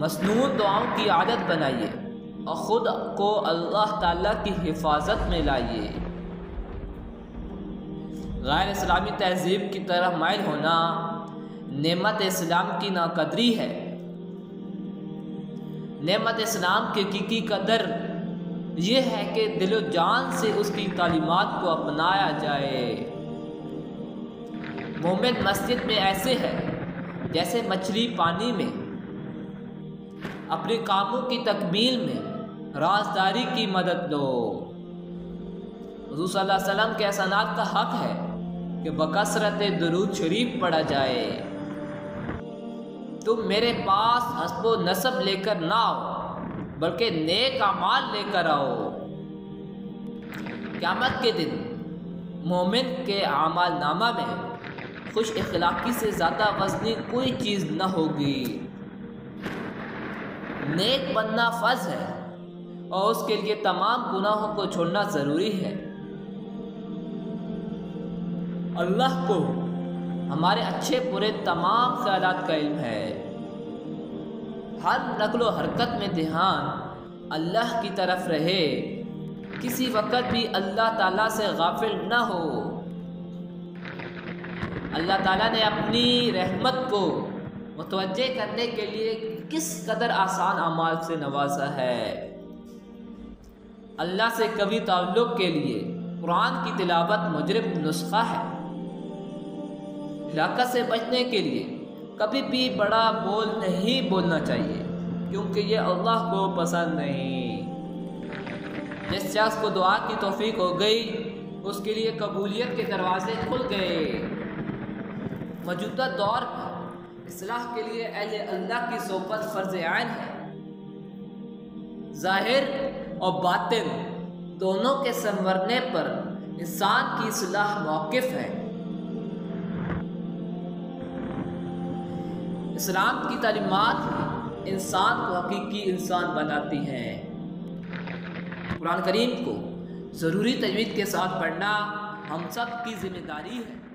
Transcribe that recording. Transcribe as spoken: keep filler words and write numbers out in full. मसनून दुआओं की आदत बनाइए और ख़ुद को अल्लाह ताला की हिफाजत में लाइए। गैर इस्लामी तहजीब की तरफ माइल होना नेमत इस्लाम की नाकदरी है। नेमत इस्लाम के की कदर यह है कि दिलो जान से उसकी तालीमात को अपनाया जाए। मोमिन मस्जिद में ऐसे है जैसे मछली पानी में, अपने कामों की तकमील में राजदारी की मदद दो। हुज़ूर सल्लल्लाहु अलैहि वसल्लम के असनात का हक है कि बकसरत दुरूद शरीफ पढ़ा जाए। तुम मेरे पास हस्बो नसब लेकर ना आओ बल्कि नेक अमाल लेकर आओ। क़यामत के दिन मोमिन के अमाल नामा में खुश इखलाकी से ज़्यादा वजनी कोई चीज़ न होगी। नेक बनना फ़र्ज़ है और उसके लिए तमाम गुनाहों को छोड़ना ज़रूरी है। अल्लाह को हमारे अच्छे बुरे तमाम ख्यालात का इल्म है। हर नकल व हरकत में ध्यान अल्लाह की तरफ रहे, किसी वक़्त भी अल्लाह ताला से गाफिल न हो। अल्लाह ताला ने अपनी रहमत को मुतवज्जे करने के लिए किस कदर आसान अमाल से नवाजा है। अल्लाह से कभी ताल्लुक़ के लिए कुरान की तिलावत मुजरिब नुस्खा है। हिलाकत से बचने के लिए कभी भी बड़ा बोल नहीं बोलना चाहिए क्योंकि ये अल्लाह को पसंद नहीं। जिस शख्स को दुआ की तौफीक हो गई उसके लिए कबूलियत के दरवाजे खुल गए। मौजूदा दौर में इस्लाह के लिए अहले अल्लाह की सोबत फ़र्ज़ आइन है। ज़ाहिर और बातिन दोनों के संवरने पर इंसान की इस्लाह मौक़िफ़ है। इस्लाम की तालीमात इंसान को हकीकी इंसान बनाती हैं। कुरान करीम को ज़रूरी तजवीद के साथ पढ़ना हम सब की ज़िम्मेदारी है।